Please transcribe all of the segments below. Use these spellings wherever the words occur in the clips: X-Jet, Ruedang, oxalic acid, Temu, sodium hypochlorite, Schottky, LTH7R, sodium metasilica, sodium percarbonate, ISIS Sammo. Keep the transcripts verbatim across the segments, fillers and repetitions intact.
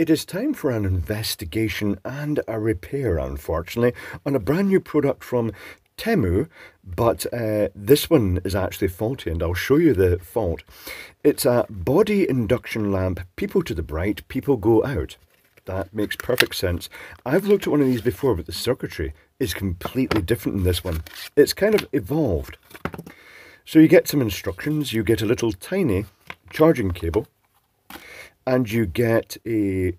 It is time for an investigation and a repair, unfortunately, on a brand new product from Temu, but uh, this one is actually faulty, and I'll show you the fault. It's a body induction lamp. People to the bright, people go out. That makes perfect sense. I've looked at one of these before, but the circuitry is completely different in this one. It's kind of evolved. So you get some instructions, you get a little tiny charging cable, and you get a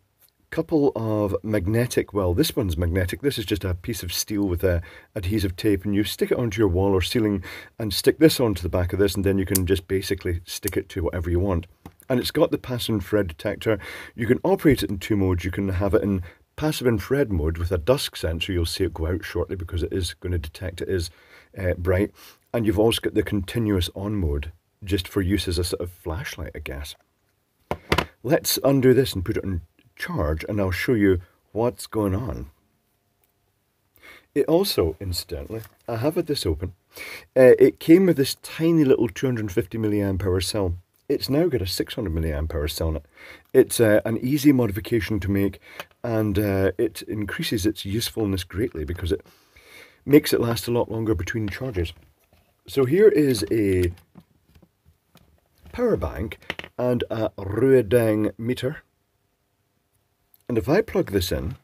couple of magnetic, well, this one's magnetic, this is just a piece of steel with a adhesive tape, and you stick it onto your wall or ceiling and stick this onto the back of this, and then you can just basically stick it to whatever you want. And it's got the passive infrared detector. You can operate it in two modes. You can have it in passive infrared mode with a dusk sensor. You'll see it go out shortly because it is going to detect it is uh, bright. And you've also got the continuous on mode, just for use as a sort of flashlight, I guess. Let's undo this and put it on charge, and I'll show you what's going on. It also, incidentally, I have had this open. Uh, it came with this tiny little two hundred fifty milliamp hour cell. It's now got a six hundred milliamp hour cell in it. It's uh, an easy modification to make, and uh, it increases its usefulness greatly because it makes it last a lot longer between charges. So here is a power bank and a Ruedang meter. And if I plug this in,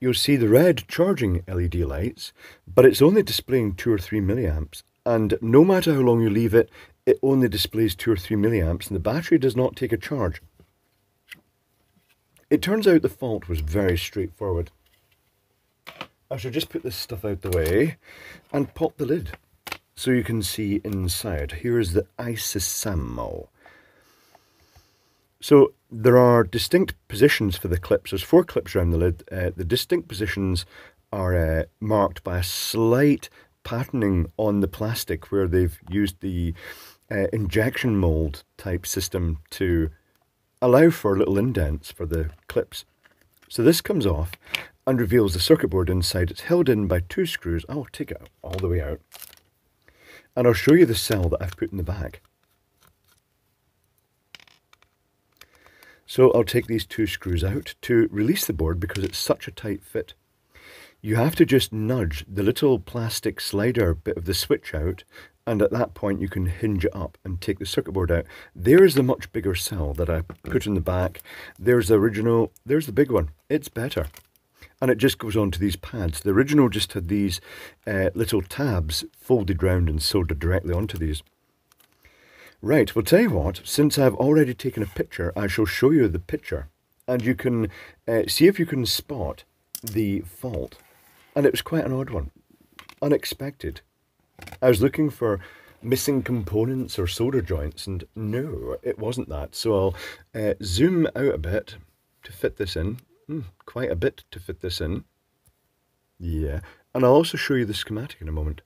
you'll see the red charging L E D lights, but it's only displaying two or three milliamps. And no matter how long you leave it, it only displays two or three milliamps, and the battery does not take a charge. It turns out the fault was very straightforward. I shall just put this stuff out the way and pop the lid so you can see inside. Here is the ISIS Sammo. So there are distinct positions for the clips. There's four clips around the lid. Uh, the distinct positions are uh, marked by a slight patterning on the plastic where they've used the uh, injection mold type system to allow for little indents for the clips. So this comes off and reveals the circuit board inside. It's held in by two screws. I'll take it all the way out, and I'll show you the cell that I've put in the back. So I'll take these two screws out to release the board because it's such a tight fit. You have to just nudge the little plastic slider bit of the switch out, and at that point you can hinge it up and take the circuit board out. There's the much bigger cell that I put in the back. There's the original, there's the big one. It's better. And it just goes onto these pads. The original just had these uh, little tabs folded round and soldered directly onto these. Right, well, tell you what, since I've already taken a picture, I shall show you the picture, and you can uh, see if you can spot the fault. And it was quite an odd one, unexpected. I was looking for missing components or solder joints, and no, it wasn't that. So I'll uh, zoom out a bit to fit this in. Mm, quite a bit to fit this in. Yeah, and I'll also show you the schematic in a moment.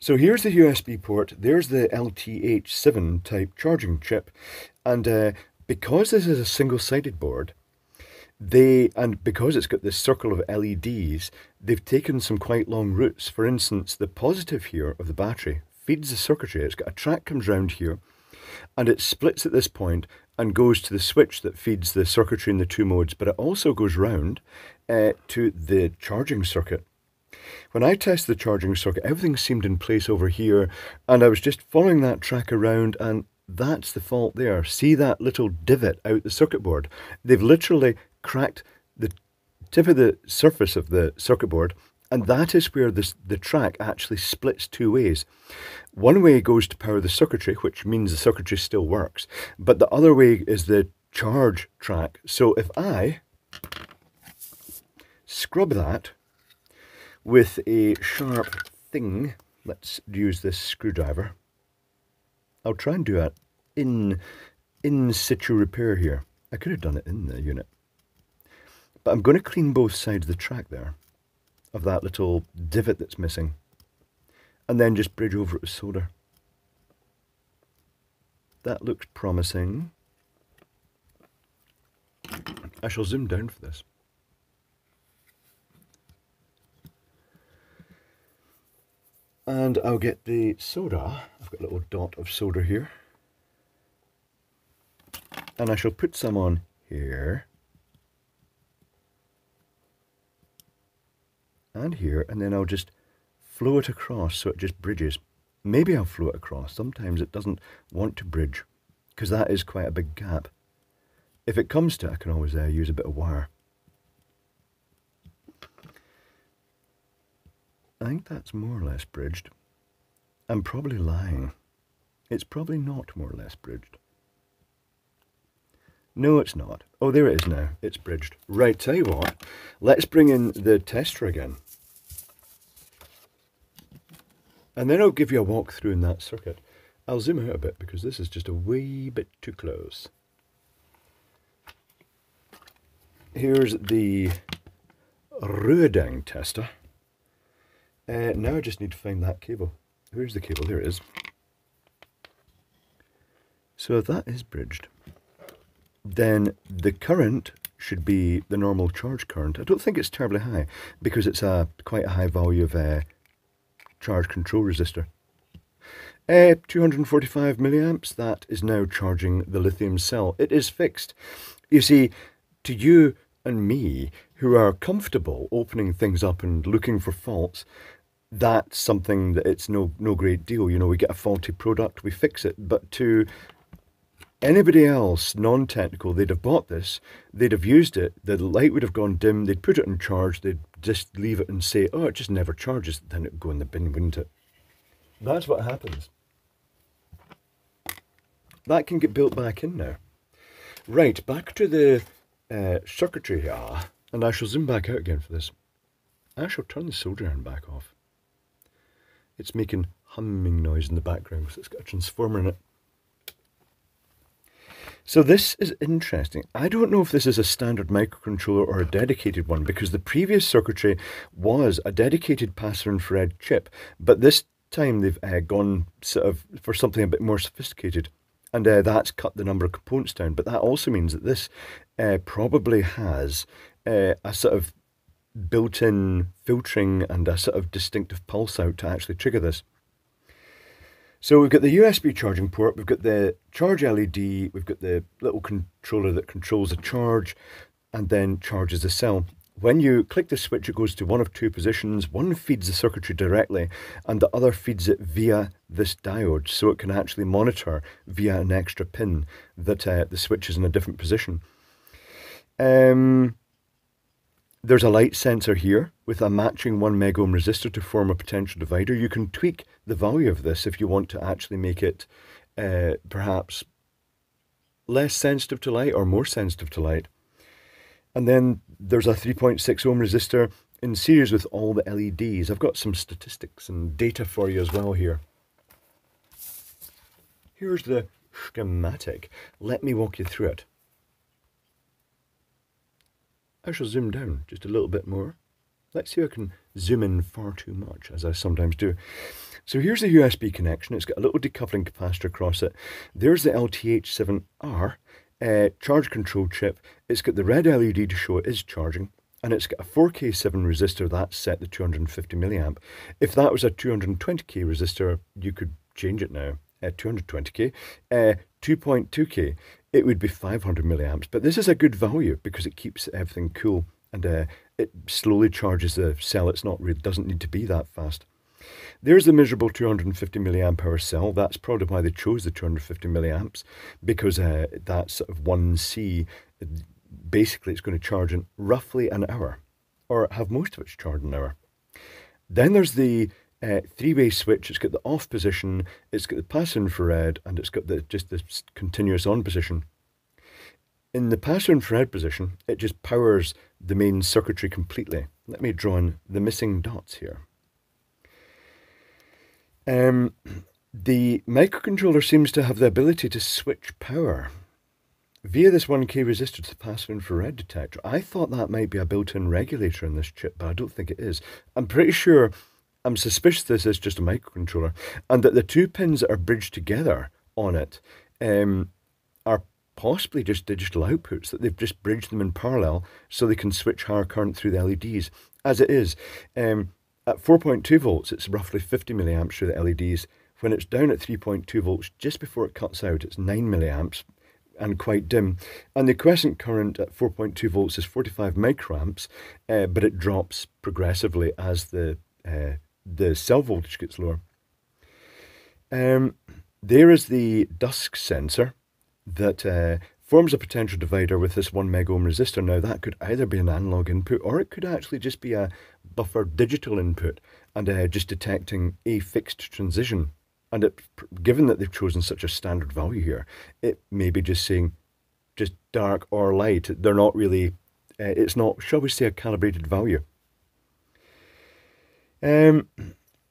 So here's the U S B port, there's the L T H seven type charging chip, and uh, because this is a single-sided board, they, and because it's got this circle of L E Ds, they've taken some quite long routes. For instance, the positive here of the battery feeds the circuitry. It's got a track comes round here, and it splits at this point and goes to the switch that feeds the circuitry in the two modes, but it also goes round uh, to the charging circuit. When I tested the charging circuit, everything seemed in place over here, and I was just following that track around, and that's the fault there. See that little divot out the circuit board? They've literally cracked the tip of the surface of the circuit board, and that is where this, the track actually splits two ways. One way goes to power the circuitry, which means the circuitry still works, but the other way is the charge track. So if I scrub that with a sharp thing, let's use this screwdriver. I'll try and do an in, in situ repair here. I could have done it in the unit. But I'm going to clean both sides of the track there, of that little divot that's missing, and then just bridge over it with solder. That looks promising. I shall zoom down for this. and I'll get the solder. I've got a little dot of solder here, and I shall put some on here and here, and then I'll just flow it across so it just bridges. Maybe I'll flow it across. Sometimes it doesn't want to bridge, because that is quite a big gap. If it comes to it, I can always uh, use a bit of wire. I think that's more or less bridged. I'm probably lying. It's probably not more or less bridged. No, it's not. Oh, there it is now. It's bridged. Right, tell you what, let's bring in the tester again. And then I'll give you a walk through in that circuit. I'll zoom out a bit because this is just a wee bit too close. Here's the Ruedang tester. Uh, now I just need to find that cable. Where's the cable? There it is. So that is bridged. Then the current should be the normal charge current. I don't think it's terribly high because it's a quite a high value of uh, charge control resistor. Uh, two hundred forty-five milliamps, that is now charging the lithium cell. It is fixed. You see, to you and me, who are comfortable opening things up and looking for faults, that's something that it's no no great deal. You know, we get a faulty product, we fix it. But to anybody else non-technical, they'd have bought this, they'd have used it, the light would have gone dim, they'd put it in charge, they'd just leave it and say, oh, it just never charges, then it'd go in the bin, wouldn't it? That's what happens. That can get built back in now. Right, back to the uh, circuitry here. And I shall zoom back out again for this. I shall turn the solder iron back off. It's making humming noise in the background because it's got a transformer in it. So this is interesting. I don't know if this is a standard microcontroller or a dedicated one, because the previous circuitry was a dedicated passive infrared chip, but this time they've uh, gone sort of for something a bit more sophisticated. And uh, that's cut the number of components down, but that also means that this uh, probably has uh, a sort of built-in filtering and a sort of distinctive pulse out to actually trigger this. So we've got the U S B charging port, we've got the charge L E D, we've got the little controller that controls the charge and then charges the cell. When you click the switch, it goes to one of two positions. One feeds the circuitry directly and the other feeds it via this diode, so it can actually monitor via an extra pin that uh, the switch is in a different position. Um, there's a light sensor here with a matching one mega ohm resistor to form a potential divider. You can tweak the value of this if you want to actually make it uh, perhaps less sensitive to light or more sensitive to light. And then there's a three point six ohm resistor in series with all the L E Ds. I've got some statistics and data for you as well here. Here's the schematic. Let me walk you through it. I shall zoom down just a little bit more. Let's see if I can zoom in far too much, as I sometimes do. So here's the U S B connection. It's got a little decoupling capacitor across it. There's the L T H seven R. Uh, charge control chip. It's got the red L E D to show it is charging, and it's got a four K seven resistor that's set to two hundred fifty milliamp. If that was a two hundred twenty K resistor, you could change it now at uh, two hundred twenty K, uh, two point two K. It would be five hundred milliamps, but this is a good value because it keeps everything cool and uh, it slowly charges the cell. It's not really, doesn't need to be that fast. There's the miserable two hundred fifty milliamp hour cell. That's probably why they chose the two hundred fifty milliamps, because uh, that's sort of one C. Basically, it's going to charge in roughly an hour, or have most of its charge in an hour. Then there's the uh, three-way switch. It's got the off position, it's got the passive infrared, and it's got the just the continuous on position. In the passive infrared position, it just powers the main circuitry completely. Let me draw in the missing dots here. Um, the microcontroller seems to have the ability to switch power via this one K resistor to the passive infrared detector. I thought that might be a built-in regulator in this chip, but I don't think it is. I'm pretty sure, I'm suspicious this is just a microcontroller, and that the two pins that are bridged together on it um, are possibly just digital outputs, that they've just bridged them in parallel so they can switch higher current through the L E Ds. As it is, um, At four point two volts, it's roughly fifty milliamps through the L E Ds. When it's down at three point two volts, just before it cuts out, it's nine milliamps and quite dim. And the quiescent current at four point two volts is forty-five microamps, uh, but it drops progressively as the, uh, the cell voltage gets lower. Um, there is the dusk sensor that uh, forms a potential divider with this one mega ohm resistor. Now, that could either be an analog input, or it could actually just be a buffer digital input and uh, just detecting a fixed transition. And it, given that they've chosen such a standard value here, it may be just saying just dark or light. They're not really, uh, it's not, shall we say, a calibrated value. Um,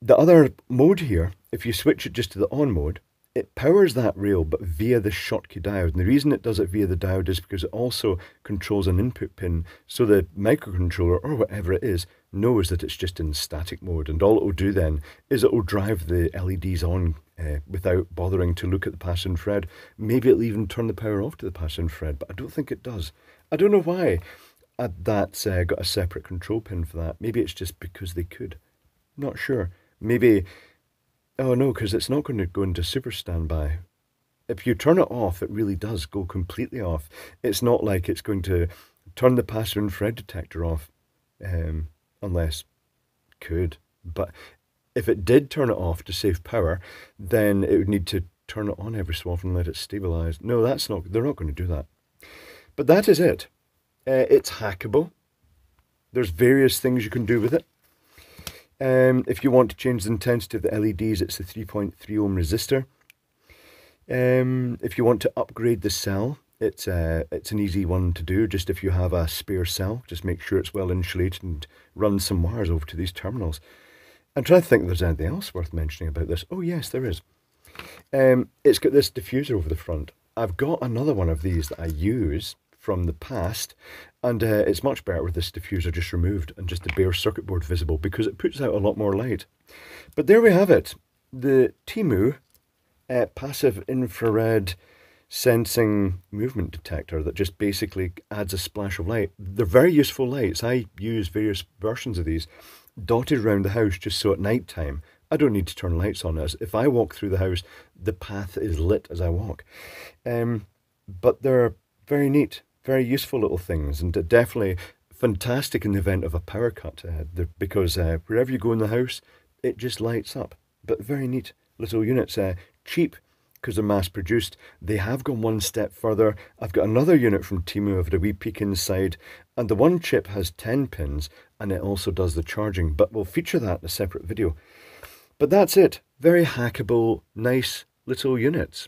the other mode here, if you switch it just to the on mode, it powers that rail, but via the Schottky diode. And the reason it does it via the diode is because it also controls an input pin, so the microcontroller, or whatever it is, knows that it's just in static mode. And all it will do then is it will drive the L E Ds on uh, without bothering to look at the passive infrared. Maybe it'll even turn the power off to the passive infrared, but I don't think it does. I don't know why that's uh, got a separate control pin for that. Maybe it's just because they could. Not sure. Maybe... Oh no, because it's not going to go into super standby. If you turn it off, it really does go completely off. It's not like it's going to turn the passive infrared detector off, um, unless it could. But if it did turn it off to save power, then it would need to turn it on every so often and let it stabilise. No, that's not. They're not going to do that. But that is it. Uh, it's hackable. There's various things you can do with it. Um, if you want to change the intensity of the L E Ds, it's the three point three ohm resistor. Um, if you want to upgrade the cell, it's, uh, it's an easy one to do. Just if you have a spare cell, just make sure it's well insulated and run some wires over to these terminals. I'm trying to think if there's anything else worth mentioning about this. Oh yes, there is. Um, it's got this diffuser over the front. I've got another one of these that I use from the past, and uh, it's much better with this diffuser just removed and just the bare circuit board visible, because it puts out a lot more light. But there we have it, the Temu uh, passive infrared sensing movement detector that just basically adds a splash of light. They're very useful lights. I use various versions of these dotted around the house just so at night time I don't need to turn lights on. As if I walk through the house, the path is lit as I walk. Um, but they're very neat. Very useful little things, and definitely fantastic in the event of a power cut, uh, because uh, wherever you go in the house, it just lights up. But very neat little units, uh, cheap because they're mass produced. They have gone one step further. I've got another unit from Temu. I've had a wee peek inside, and the one chip has ten pins, and it also does the charging, but we'll feature that in a separate video. But that's it, very hackable, nice little units.